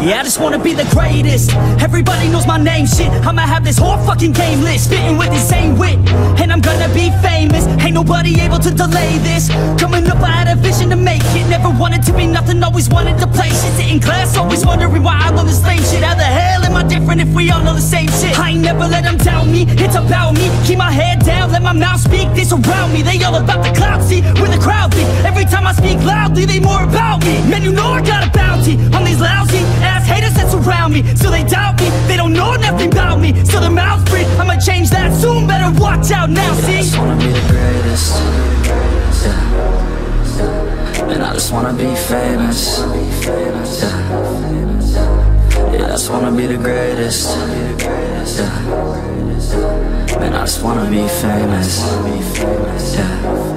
Yeah, I just wanna be the greatest. Everybody knows my name, shit. I'ma have this whole fucking game list, spitting with insane wit, and I'm gonna be famous. Ain't nobody able to delay this. Coming up, I had a vision to make it. Never wanted to be nothing, always wanted to play shit. Sitting in class, always wondering why I love this lame shit. How the hell am I different if we all know the same shit? I ain't never let them down me, it's about me. Keep my head down, let my mouth speak. They surround me, they all about the clout, see, where the crowd think. Every time I speak loudly, they more about me. Man, you know I got a bounty on these lousy ass haters that surround me. So they doubt me, they don't know nothing about me. So their mouths free, I'ma change that soon, better watch out now, see? I just wanna be the greatest, yeah. And I just wanna be famous, yeah. Yeah, I just wanna be the greatest, yeah. And I just wanna be famous, yeah.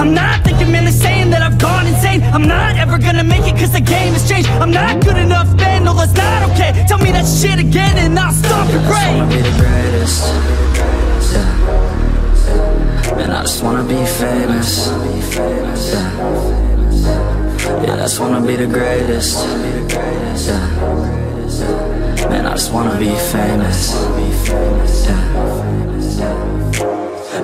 I'm not thinking, man, they're saying that I've gone insane. I'm not ever gonna make it cause the game has changed. I'm not good enough, man, no that's not okay. Tell me that shit again and I'll stop your brain. I just wanna be the greatest, yeah. And I just wanna be famous, yeah. Yeah, I just wanna be the greatest, yeah. Man, I just wanna be famous, yeah.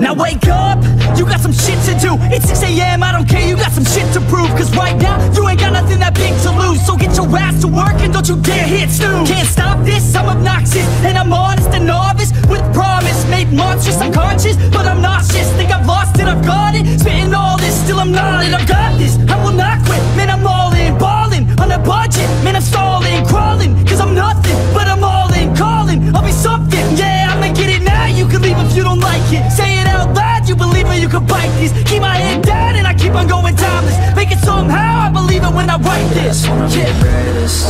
Now wake up, you got some shit to do. It's 6 AM, I don't care, you got some shit to prove. Cause right now, you ain't got nothing that big to lose. So get your ass to work and don't you dare hit snooze. Can't stop this, I'm obnoxious, and I'm honest and novice. With promise, made monstrous, I'm conscious, but I'm nauseous. Think I've lost it, I've got it, spitting all this, still I'm not it. I've got this, I will not quit, man I'm all in. Ballin', on a budget, man I'm stalling. Crawling, cause I'm nothing, but I'm all in. Calling, I'll be something, yeah, I'ma get it now. You can leave if you don't like it, say it out loud, you believe it, you can bite these. Keep my head down and I keep on going timeless. Make it somehow, I believe it when I write this. I just wanna be the greatest,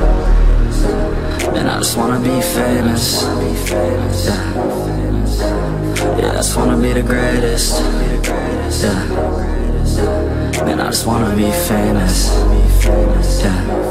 yeah. And I just wanna be famous, yeah. Yeah, I just wanna be the greatest, yeah. And I just wanna be famous, yeah.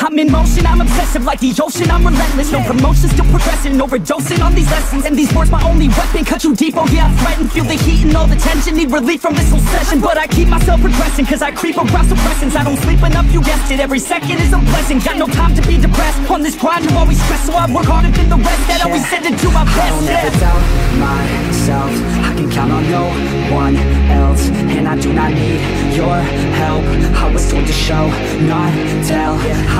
I'm in motion, I'm obsessive like the ocean, I'm relentless. No promotion, still progressing, overdosing on these lessons. And these words my only weapon, cut you deep, oh yeah, I threaten. Feel the heat and all the tension, need relief from this obsession. But I keep myself progressing, cause I creep around suppressants. I don't sleep enough, you guessed it, every second is a blessing. Got no time to be depressed, on this grind you always stress. So I work harder than the rest, that always said to do my best. I don't ever doubt myself, I can count on no one else. And I do not need your help, I was told to show, not tell.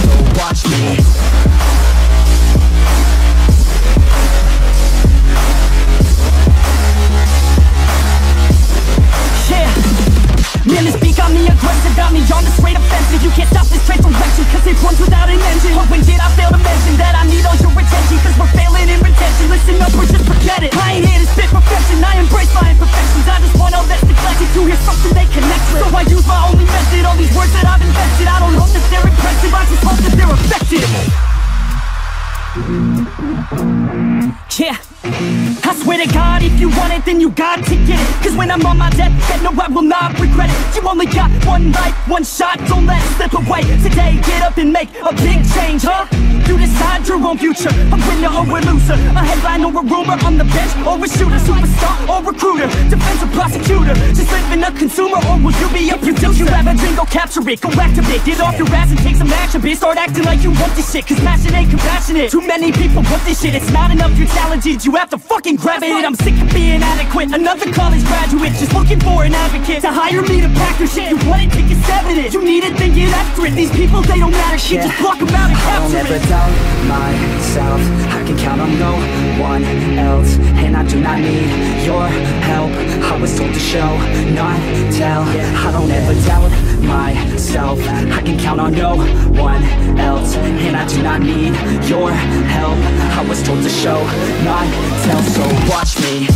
So watch me. Got me on the straight offensive, you can't stop this straight direction, cause it runs without an engine. But when did I fail to mention that I need all your attention? Cause we're failing in retention, listen up or just forget it. I ain't here to spit perfection, I embrace my imperfections. I just want all that's neglected, you hear something they connect with. So I use my only method, all these words that I've invested. I don't hope that they're impressive, I just hope that they're effective. Yeah. I swear to God, if you want it, then you got to get it. Cause when I'm on my deathbed, no, I will not regret it. You only got one life, one shot, don't let it slip away. Today, get up and make a big change, huh? You decide your own future, a winner or a loser, a headline or a rumor, on the bench or a shooter, superstar or recruiter, defensive prosecutor, just living a consumer, or will you be a producer? You have a dream, go capture it, go activate, get off your ass and take some action, bitch. Start acting like you want this shit, cause passion ain't compassionate. Too many people want this shit, it's not enough, you're talented, you have to fucking grab it. I'm sick of being adequate, another college graduate, just looking for an advocate to hire me to pack your shit. You want it, take a stab at it, you need it, then get after it. These people, they don't matter shit, just block them out and capture it. Doubt myself, I can count on no one else, and I do not need your help. I was told to show, not tell. I don't ever doubt myself, I can count on no one else, and I do not need your help. I was told to show, not tell, so watch me.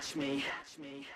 Catch me.